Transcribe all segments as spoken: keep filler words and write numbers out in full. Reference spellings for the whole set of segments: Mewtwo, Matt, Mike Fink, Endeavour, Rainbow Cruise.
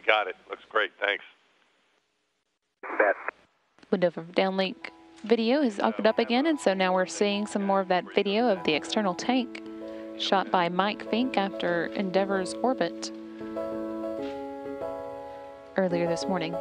we got it. Looks great. Thanks. Matt. Window for downlink video has opened up again, and so now we're seeing some more of that video of the external tank shot by Mike Fink after Endeavour's orbit earlier this morning.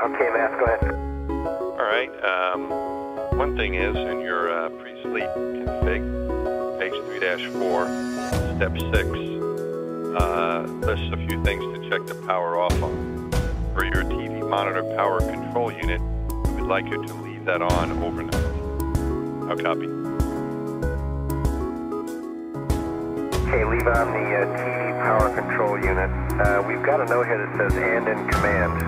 Okay, Matt, go ahead. All right. Um, one thing is, in your uh, pre-sleep config, page three dash four, step six, uh, lists a few things to check the power off on. For your T V monitor power control unit, we would like you to leave that on overnight. I'll copy. Okay, leave on the uh, T V power control unit. Uh, we've got a note here that says, and in command.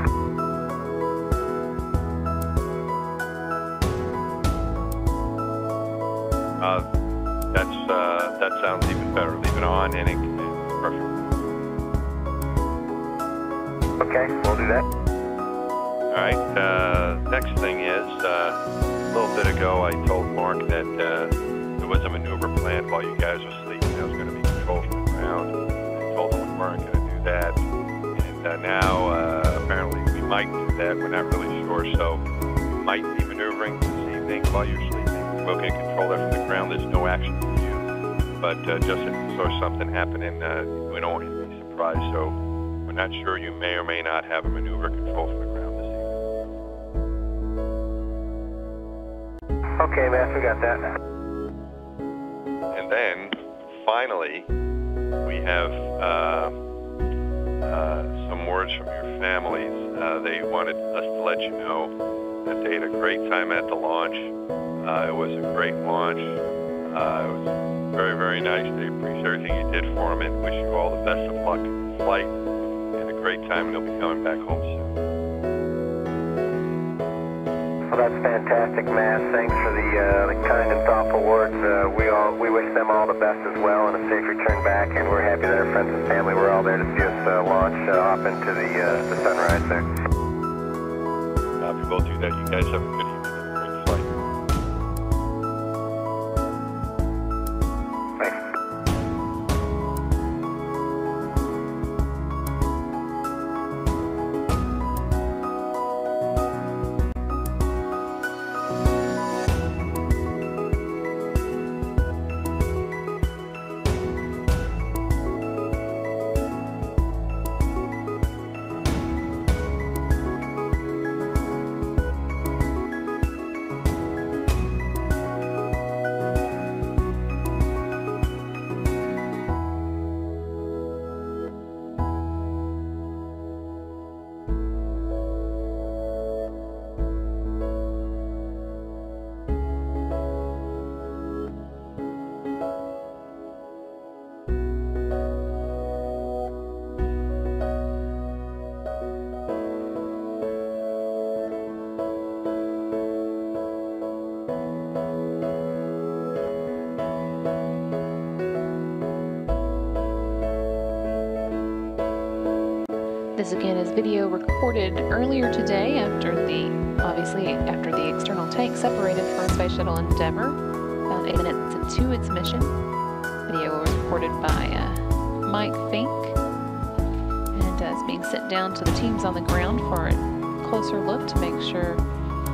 Uh, that's, uh, that sounds even better. Leave it on and in command. Perfect. Okay, we'll do that. Alright, uh, next thing is, uh, a little bit ago I told Mark that uh, there was a maneuver planned while you guys were sleeping. That was going to be control from the ground. I told him we weren't going to do that. And uh, now, uh, apparently we might do that. We're not really sure, so we might be maneuvering this evening while you're sleeping. We'll get control there from the ground. There's no action for you, but uh, just if you saw something happening, uh, we don't want you to be surprised, so we're not sure. You may or may not have a maneuver control from the ground this evening. Okay, Matt, we got that. And then, finally, we have uh, uh, some words from your families. Uh, they wanted us to let you know that they had a great time at the launch. Uh, it was a great launch. Uh, it was very, very nice. They appreciate everything you did for them and wish you all the best of luck in flight and a great time, and they'll be coming back home soon. Well, that's fantastic, Matt. Thanks for the, uh, the kind and thoughtful words. Uh, we all we wish them all the best as well and a safe return back, and we're happy that our friends and family were all there to see us uh, launch uh, off into the, uh, the sunrise there. Uh, we will do that. You guys have a good evening. This again is video recorded earlier today after the, obviously after the external tank separated from Space Shuttle Endeavour, about eight minutes into its mission. Video was recorded by uh, Mike Fink, and uh, it's being sent down to the teams on the ground for a closer look to make sure,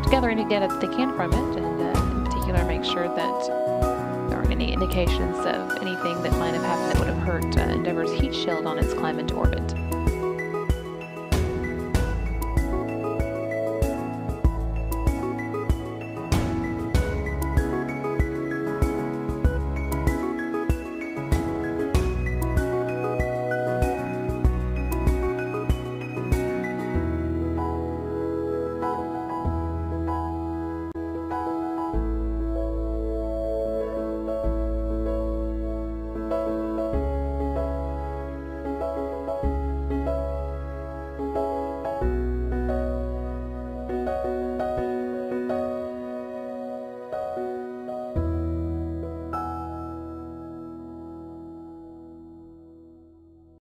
to gather any data that they can from it, and uh, in particular make sure that there aren't any indications of anything that might have happened that would have hurt uh, Endeavour's heat shield on its climb into orbit.